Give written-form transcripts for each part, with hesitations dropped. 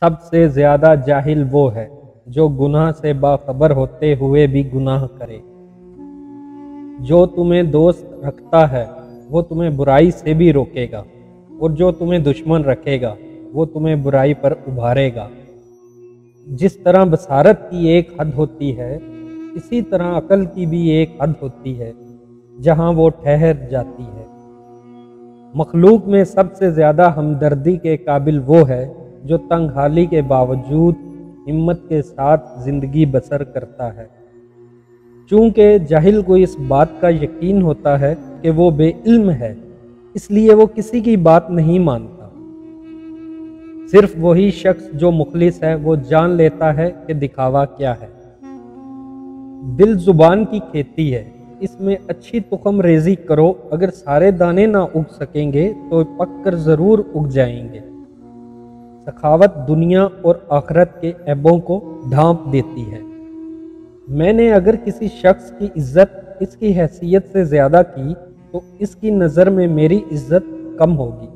सबसे ज्यादा जाहिल वो है जो गुनाह से बाखबर होते हुए भी गुनाह करे। जो तुम्हें दोस्त रखता है वो तुम्हें बुराई से भी रोकेगा, और जो तुम्हें दुश्मन रखेगा वो तुम्हें बुराई पर उभारेगा। जिस तरह बसारत की एक हद होती है, इसी तरह अकल की भी एक हद होती है जहां वो ठहर जाती है। मखलूक में सबसे ज़्यादा हमदर्दी के काबिल वो है जो तंग हाली के बावजूद हिम्मत के साथ ज़िंदगी बसर करता है। चूँकि जाहिल को इस बात का यकीन होता है कि वो बेइल्म है, इसलिए वो किसी की बात नहीं मानता। सिर्फ वही शख्स जो मुखलिस है वो जान लेता है कि दिखावा क्या है। दिल जुबान की खेती है, इसमें अच्छी तुखम रेजी करो। अगर सारे दाने ना उग सकेंगे तो पक कर ज़रूर उग जाएंगे। सखावत दुनिया और आखरत के ऐबों को ढांप देती है। मैंने अगर किसी शख्स की इज्जत इसकी हैसियत से ज़्यादा की तो इसकी नज़र में मेरी इज्जत कम होगी।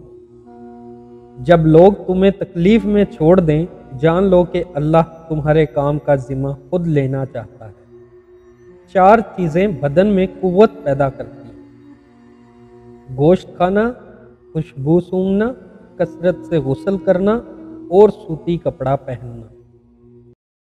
जब लोग तुम्हें तकलीफ़ में छोड़ दें, जान लो कि अल्लाह तुम्हारे काम का ज़िम्मा खुद लेना चाहता है। चार चीज़ें बदन में कुव्वत पैदा करती हैं: गोश्त खाना, खुशबू सूंघना, कसरत से गुस्ल करना और सूती कपड़ा पहनना।